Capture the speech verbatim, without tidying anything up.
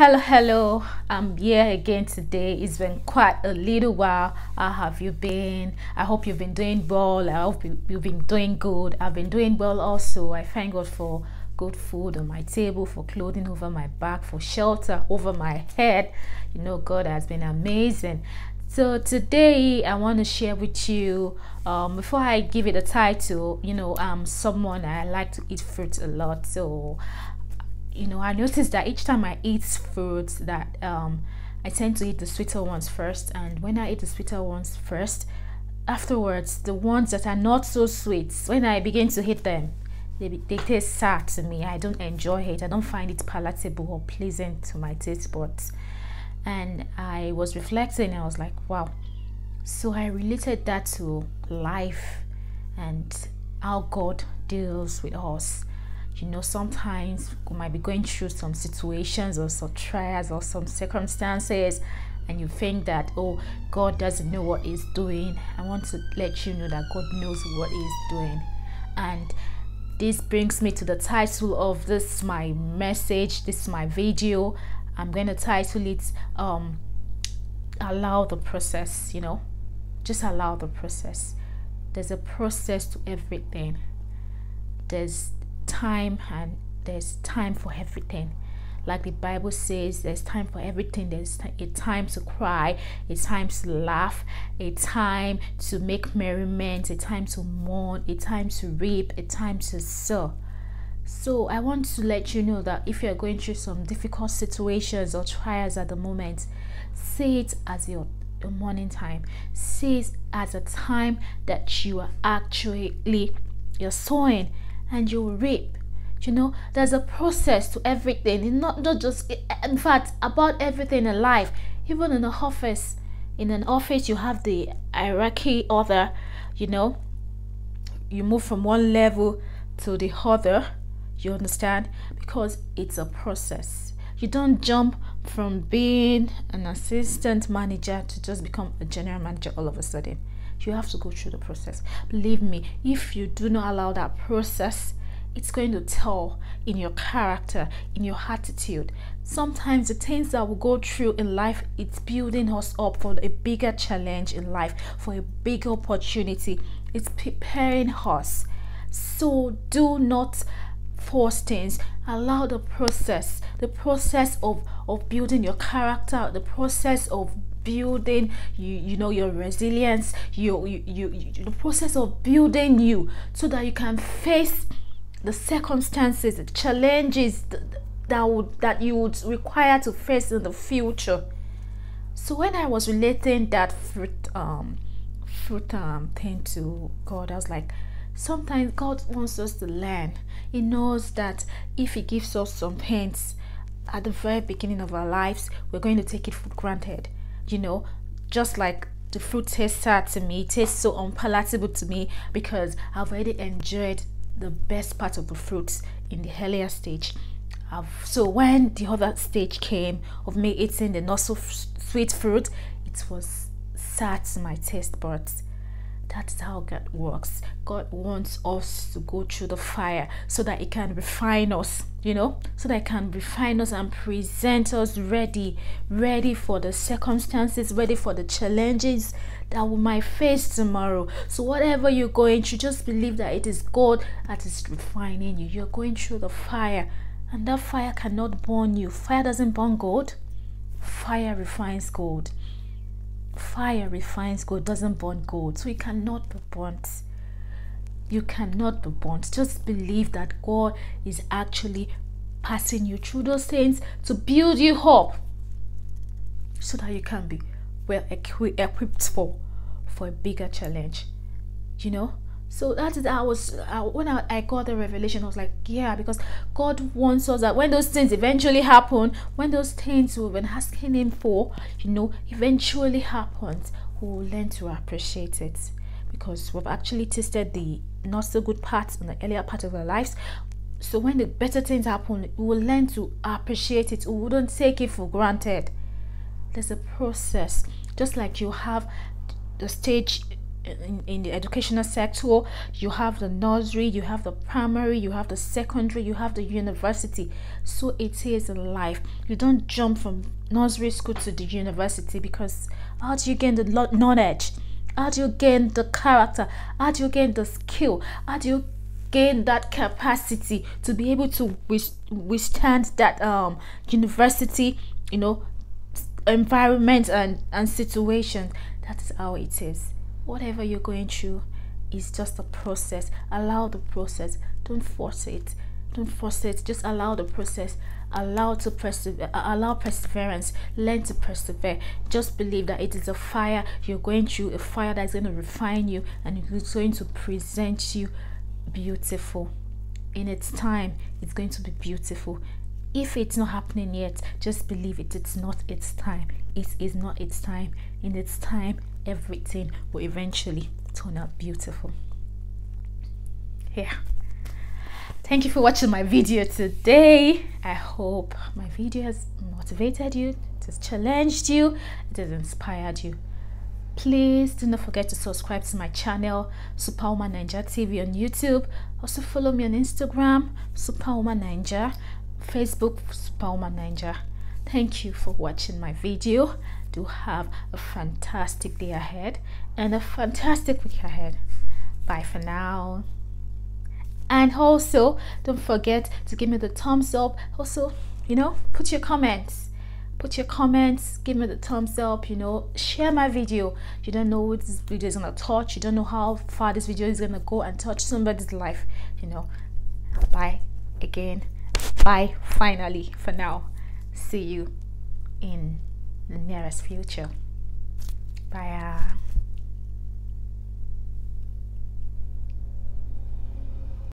hello hello I'm here again today. It's been quite a little while. How have you been? I hope you've been doing well. I hope you've been doing good. I've been doing well also. I thank God for good food on my table, for clothing over my back, for shelter over my head. You know, God has been amazing. So today I want to share with you, um before I give it a title, you know, I'm someone, I like to eat fruit a lot. So you know, I noticed that each time I eat fruits, that um, I tend to eat the sweeter ones first, and when I eat the sweeter ones first, afterwards the ones that are not so sweet, when I begin to eat them, they, they taste sad to me. I don't enjoy it. I don't find it palatable or pleasant to my taste buds. And I was reflecting, I was like, wow. So I related that to life and how God deals with us. You know, sometimes we might be going through some situations or some trials or some circumstances, and you think that, oh, God doesn't know what he's doing. I want to let you know that God knows what he's doing. And this brings me to the title of this, my message, this my video. I'm going to title it, um, allow the process. You know, just allow the process. There's a process to everything. There's time, and there's time for everything. Like the Bible says, there's time for everything. There's a time to cry, a time to laugh, a time to make merriment, a time to mourn, a time to reap, a time to sow. So I want to let you know that if you're going through some difficult situations or trials at the moment, see it as your morning time. See it as a time that you are actually you're sowing, and you will reap. You know, there's a process to everything. It's not, not just, in fact, about everything in life. Even in an office, in an office, you have the hierarchy order. You know, you move from one level to the other. You understand? Because it's a process. You don't jump from being an assistant manager to just become a general manager all of a sudden. You have to go through the process. Believe me, if you do not allow that process, it's going to tell in your character, in your attitude. Sometimes the things that we go through in life, it's building us up for a bigger challenge in life, for a bigger opportunity. It's preparing us. So do not force things. Allow the process, the process of, of building your character, the process of building you you know your resilience, you you, you you the process of building you so that you can face the circumstances, the challenges th that would that you would require to face in the future. So when I was relating that fruit um fruit um thing to God, I was like, sometimes God wants us to learn. He knows that if he gives us some pains at the very beginning of our lives, we're going to take it for granted. You know, just like the fruit tastes sad to me, it tastes so unpalatable to me because I've already enjoyed the best part of the fruits in the earlier stage. I've, so when the other stage came of me eating the not so sweet fruit, it was sad to my taste buds. That's how God works. God wants us to go through the fire so that it can refine us, you know, so that it can refine us and present us ready, ready for the circumstances, ready for the challenges that we might face tomorrow. So whatever you're going through, just believe that it is God that is refining you. You're going through the fire, and that fire cannot burn you. Fire doesn't burn gold. Fire refines gold. Fire refines gold, doesn't burn gold. So you cannot be burnt. You cannot be burnt. Just believe that God is actually passing you through those things to build you up so that you can be well equi equipped for for a bigger challenge, you know. So that is, I was I, when I, I got the revelation, I was like, yeah, because God wants us that when those things eventually happen, when those things we've been asking him for, you know, eventually happens, we will learn to appreciate it, because we've actually tasted the not so good parts in the earlier part of our lives. So when the better things happen, we will learn to appreciate it. We wouldn't take it for granted. There's a process. Just like you have the stage in, in the educational sector, you have the nursery, you have the primary, you have the secondary, you have the university. So it is in life. You don't jump from nursery school to the university, because how do you gain the knowledge? How do you gain the character? How do you gain the skill? How do you gain that capacity to be able to withstand that um university, you know, environment and and situation? That's how it is. Whatever you're going through is just a process. Allow the process. Don't force it. Don't force it. Just allow the process. Allow to persevere. Allow perseverance. Learn to persevere. Just believe that it is a fire you're going through, a fire that's going to refine you, and it's going to present you beautiful. In its time, it's going to be beautiful. If it's not happening yet, just believe it. It's not its time. It is not its time. In its time, everything will eventually turn out beautiful. Yeah. Thank you for watching my video today. I hope my video has motivated you, it has challenged you, it has inspired you. Please do not forget to subscribe to my channel, Superwoman Ninja T V on YouTube. Also follow me on Instagram, Superwoman Ninja. Facebook, Superwoman Ninja. Thank you for watching my video. Do have a fantastic day ahead and a fantastic week ahead. Bye for now. And also, don't forget to give me the thumbs up. Also, you know, put your comments. Put your comments. Give me the thumbs up. You know, share my video. You don't know what this video is gonna touch. You don't know how far this video is gonna go and touch somebody's life. You know. Bye again. Bye finally for now. See you in the nearest future. Bye.